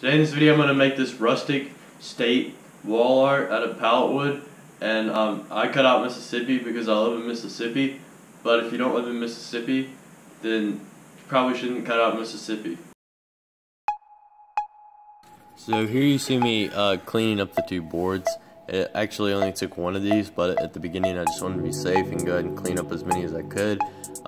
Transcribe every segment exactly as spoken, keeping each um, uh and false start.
Today in this video I'm going to make this rustic state wall art out of pallet wood, and um, I cut out Mississippi because I live in Mississippi, but if you don't live in Mississippi then you probably shouldn't cut out Mississippi. So here you see me uh, cleaning up the two boards. It actually only took one of these, but at the beginning I just wanted to be safe and go ahead and clean up as many as I could.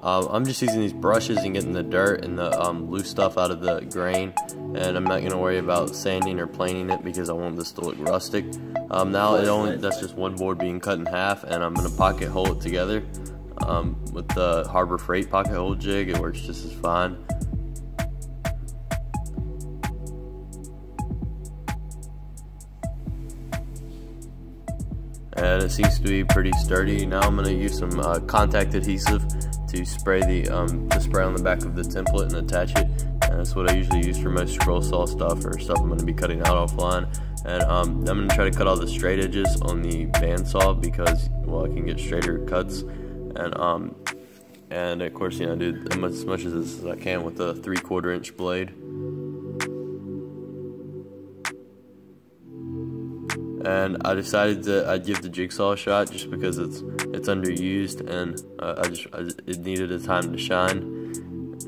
Um, I'm just using these brushes and getting the dirt and the um, loose stuff out of the grain, and I'm not going to worry about sanding or planing it because I want this to look rustic. Um, now it only that's just one board being cut in half, and I'm going to pocket hole it together um, with the Harbor Freight pocket hole jig. It works just as fine. And it seems to be pretty sturdy. Now I'm going to use some uh, contact adhesive to spray the um, to spray on the back of the template and attach it. And that's what I usually use for most scroll saw stuff or stuff I'm going to be cutting out offline. And um, I'm going to try to cut all the straight edges on the bandsaw because, well, I can get straighter cuts. And um, and of course, you know, I do as much as I can with a three-quarter inch blade. And I decided that I'd give the jigsaw a shot just because it's it's underused, and uh, I just I, it needed a time to shine.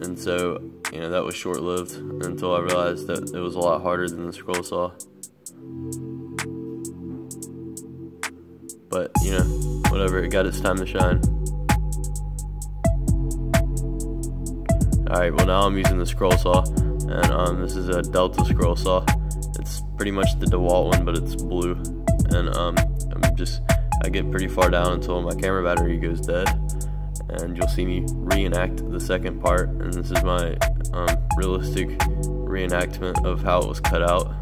And so, you know, that was short-lived until I realized that it was a lot harder than the scroll saw. But, you know, whatever, it got its time to shine. Alright, well, now I'm using the scroll saw, and um, this is a Delta scroll saw. It's pretty much the DeWalt one, but it's blue, and um, I'm just, I get pretty far down until my camera battery goes dead, and you'll see me reenact the second part, and this is my um, realistic reenactment of how it was cut out.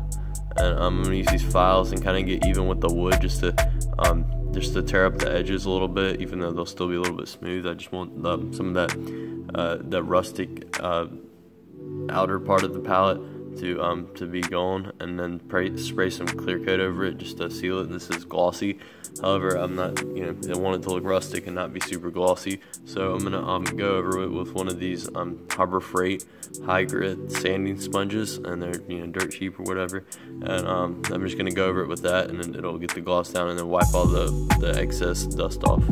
And um, I'm going to use these files and kind of get even with the wood just to um, just to tear up the edges a little bit, even though they'll still be a little bit smooth. I just want the, some of that, uh, that rustic uh, outer part of the palette to um to be gone, and then spray, spray some clear coat over it just to seal it. And this is glossy, however I'm not, you know, I want it to look rustic and not be super glossy, so I'm gonna um go over it with one of these um Harbor Freight high grit sanding sponges, and they're, you know, dirt cheap or whatever, and um I'm just gonna go over it with that, and then it'll get the gloss down, and then wipe all the the excess dust off.